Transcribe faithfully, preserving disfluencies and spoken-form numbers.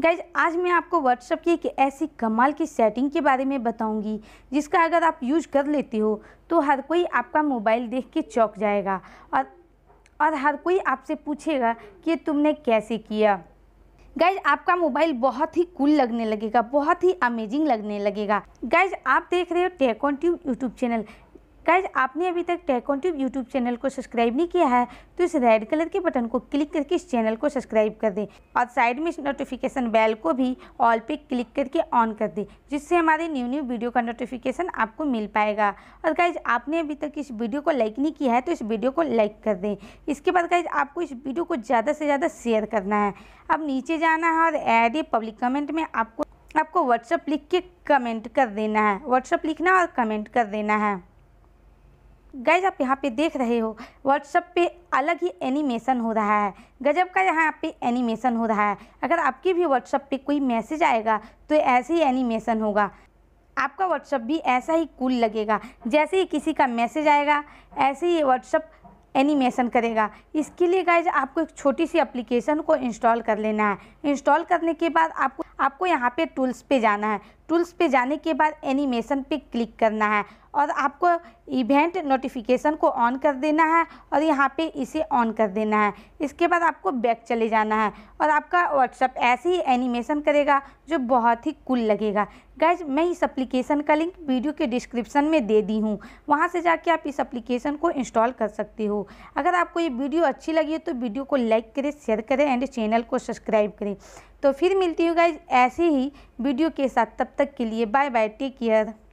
Guys आज मैं आपको WhatsApp की एक ऐसी कमाल की सेटिंग के बारे में बताऊंगी जिसका अगर आप यूज कर लेते हो तो हर कोई आपका मोबाइल देख के चौंक जाएगा और और हर कोई आपसे पूछेगा कि तुमने कैसे किया। गाइज आपका मोबाइल बहुत ही कूल लगने लगेगा, बहुत ही अमेजिंग लगने लगेगा। गाइज आप देख रहे हो tech on tube YouTube channel. Guys आपने अभी तक tech on tube YouTube channel को सब्सक्राइब नहीं किया है तो इस रेड कलर के बटन को क्लिक करके इस चैनल को सब्सक्राइब कर दें और साइड में इस नोटिफिकेशन बेल को भी ऑल पे क्लिक करके ऑन कर दें, जिससे हमारे न्यू न्यू वीडियो का नोटिफिकेशन आपको मिल पाएगा। और गाइज आपने अभी तक इस वीडियो को लाइक नहीं किया है तो इस वीडियो को लाइक कर दें। इसके बाद गाइज आपको इस वीडियो को ज़्यादा से ज़्यादा शेयर करना है। अब नीचे जाना है और ऐड ए पब्लिक कमेंट में आपको आपको WhatsApp लिख के कमेंट कर देना है, WhatsApp लिखना और कमेंट कर देना है। गाइज आप यहाँ पे देख रहे हो WhatsApp पे अलग ही एनिमेशन हो रहा है, गजब का यहाँ पे एनिमेशन हो रहा है। अगर आपके भी WhatsApp पे कोई मैसेज आएगा तो ऐसे ही एनिमेशन होगा, आपका WhatsApp भी ऐसा ही कूल लगेगा। जैसे ही किसी का मैसेज आएगा ऐसे ही WhatsApp एनिमेशन करेगा। इसके लिए गाइज आपको एक छोटी सी एप्लीकेशन को इंस्टॉल कर लेना है। इंस्टॉल करने के बाद आपको आपको यहाँ पे टूल्स पे जाना है। टूल्स पे जाने के बाद एनिमेशन पे क्लिक करना है और आपको इवेंट नोटिफिकेशन को ऑन कर देना है और यहाँ पे इसे ऑन कर देना है। इसके बाद आपको बैक चले जाना है और आपका WhatsApp ऐसे ही एनिमेशन करेगा जो बहुत ही कूल लगेगा। गाइज मैं इस एप्लीकेशन का लिंक वीडियो के डिस्क्रिप्शन में दे दी हूँ, वहाँ से जाके आप इस एप्लीकेशन को इंस्टॉल कर सकते हो। अगर आपको ये वीडियो अच्छी लगी हो तो वीडियो को लाइक करें, शेयर करें एंड चैनल को सब्सक्राइब करें। तो फिर मिलती हूँ गाइज ऐसे ही वीडियो के साथ, तब तक के लिए बाय बाय, टेक केयर।